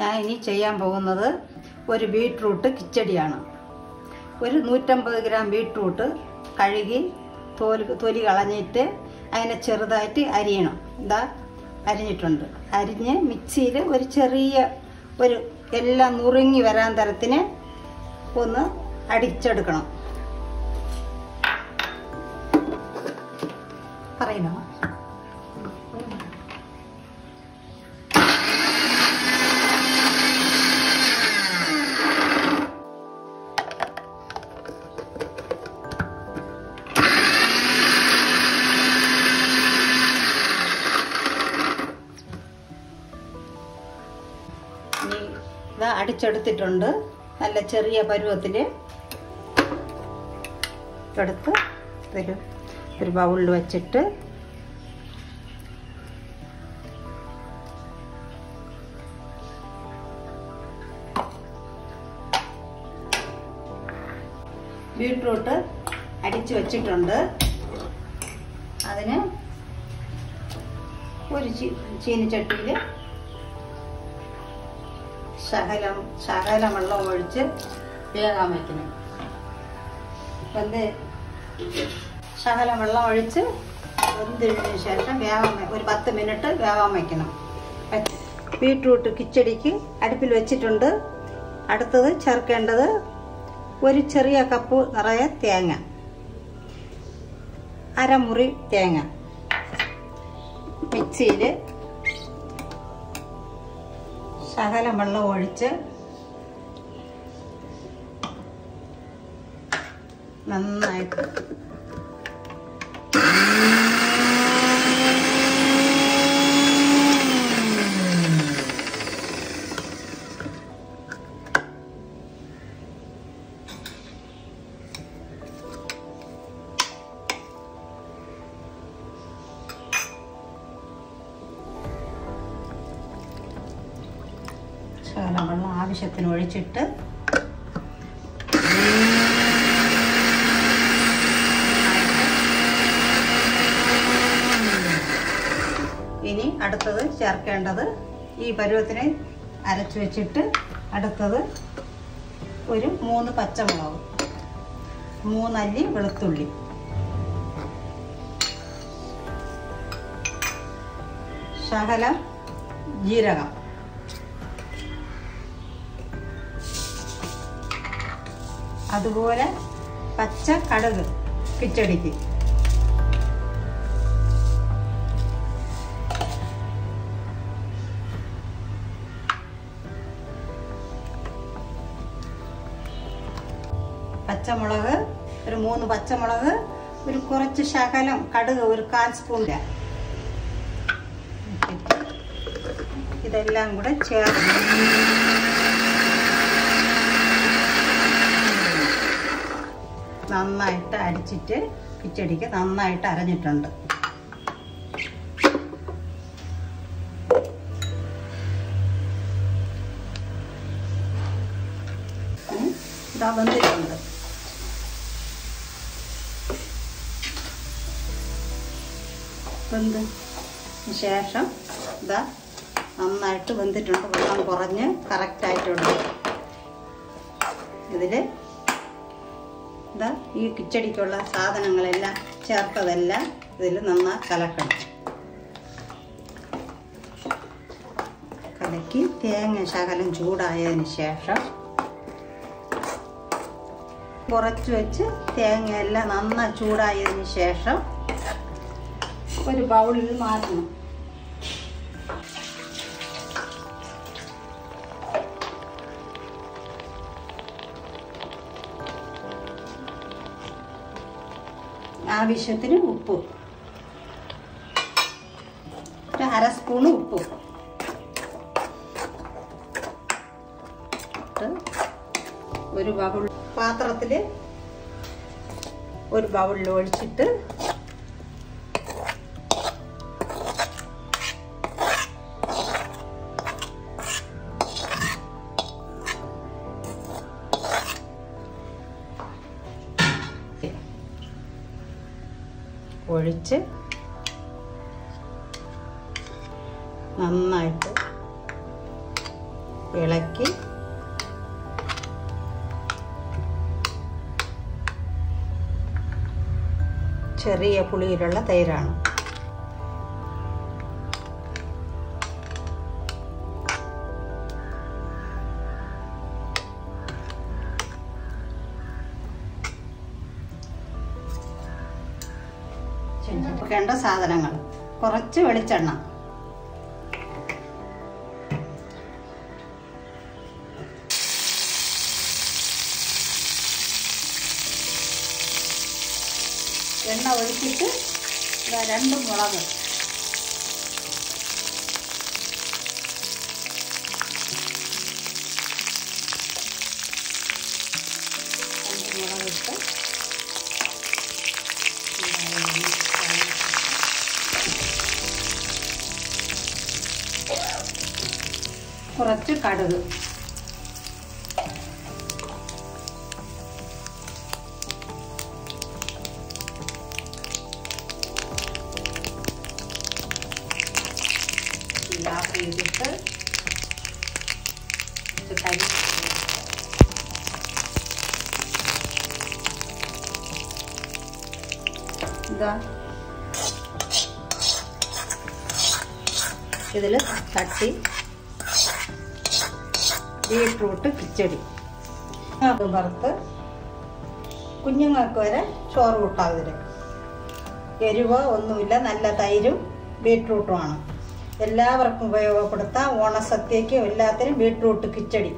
ഞാനിനി ചെയ്യാൻ പോകുന്നത് ഒരു ബീറ്റ്റൂട്ട് കിച്ചടിയാണ്. ഒരു 150 ഗ്രാം ബീറ്റ്റൂട്ട് കഴുകി തൊലി കളഞ്ഞിട്ട് അതിനെ ചെറുതായിട്ട് അരിയണം. ഇതാ അരിഞ്ഞിട്ടുണ്ട്. അരിഞ്ഞ് മിക്സിയിൽ ഒരു ചെറിയ ഒരു എല്ലാം നുറുങ്ങി വരാൻ തരത്തിന് ഒന്ന് അടിച്ചെടുക്കണം. പറയുന്നോ അടിച്ചെടുത്തിട്ടുണ്ട്. നല്ല ചെറിയ പരുവത്തിൽ എടുത്ത് ഒരു ബൗളിൽ വെച്ചിട്ട് ബീറ്റ്റൂട്ട് അടിച്ചു വെച്ചിട്ടുണ്ട്. അതിന് ഒരു ചീനിച്ചട്ടിയിൽ ശകലം വെള്ളം ഒഴിച്ച് വേകാൻ വയ്ക്കണം. ശകലം വെള്ളം ഒഴിച്ച് വെന്തിന് ശേഷം ഒരു 10 മിനിറ്റ് വേകാൻ വയ്ക്കണം. ബീറ്റ്റൂട്ട് കിച്ചടിക്ക് അടുപ്പിൽ വെച്ചിട്ടുണ്ട്. അടുത്തത് ചേർക്കേണ്ടത് ഒരു ചെറിയ കപ്പ് നിറയെ തേങ്ങ, അരമുറി തേങ്ങ മിക്സിയിൽ ശകലം വെള്ളം ഒഴിച്ച് നന്നായിട്ട് ശകലം വെള്ളം ആവശ്യത്തിന് ഒഴിച്ചിട്ട് ഇനി അടുത്തത് ചേർക്കേണ്ടത് ഈ പരുവത്തിന് അരച്ചു വെച്ചിട്ട് അടുത്തത് ഒരു 3 പച്ചമുളക്, 3 അല്ലി വെളുത്തുള്ളി, ശകലം ജീരകം, അതുപോലെ പച്ച കടുക് കിച്ചടിക്ക്, പച്ചമുളക് ഒരു 3 പച്ചമുളക്, ഒരു കുറച്ച് ശകലം കടുക്, ഒരു 1/4 സ്പൂണിൻ്റെ ഇതെല്ലാം കൂടെ ചേർത്ത് നന്നായിട്ട് അരച്ചിട്ട് കിച്ചടിക്ക് നന്നായിട്ട് അരഞ്ഞിട്ടുണ്ട്. ഇതാ വെന്തിട്ടുണ്ട്. വെന്തതിന് ശേഷം ഇതാ നന്നായിട്ട് വെന്തിട്ടുണ്ട്. വെള്ളം കുറഞ്ഞ് കറക്റ്റായിട്ടുണ്ട്. ഇതിൽ ഇതാ ഈ കിച്ചടിക്കുള്ള സാധനങ്ങളെല്ലാം ചേർത്തതെല്ലാം ഇതിൽ നന്നായി കലക്കണം. കലക്കി തേങ്ങ ശകലം ചൂടായതിന് ശേഷം കുറച്ച് വെച്ച് തേങ്ങയെല്ലാം നന്നായി ചൂടായതിന് ശേഷം ഒരു ബൗളിൽ മാറ്റണം. ആവശ്യത്തിന് ഉപ്പ്, ഒരു 1/2 സ്പൂൺ ഉപ്പ് ഇട്ട് ഒരു ബൗൾ പാത്രത്തിൽ ഒരു ബൗളിൽ ഒഴിച്ചിട്ട് ഒഴിച്ച് നന്നായിട്ട് ഇളക്കി ചെറിയ പുളിയിലുള്ള തൈരാണ്. ചേർക്കേണ്ട സാധനങ്ങൾ കുറച്ച് വെളിച്ചെണ്ണ, എണ്ണ ഒഴിച്ചിട്ട് രണ്ട് മുളക്, ഇട്ട് കുറച്ച് കടുക്, ഇതിട്ട് കരി, ഇതിൽ തട്ടി ബീട്രൂട്ട് കിച്ചടി വറുത്ത് കുഞ്ഞുങ്ങൾക്ക് വരെ ചോറ് കൂട്ടാതിരെ. എരിവ് ഒന്നുമില്ല, നല്ല തൈരും ബീട്രൂട്ടുമാണ്. എല്ലാവർക്കും ഉപയോഗപ്പെടുത്താം. ഓണസദ്യയ്ക്കും എല്ലാത്തിനും ബീട്രൂട്ട് കിച്ചടി.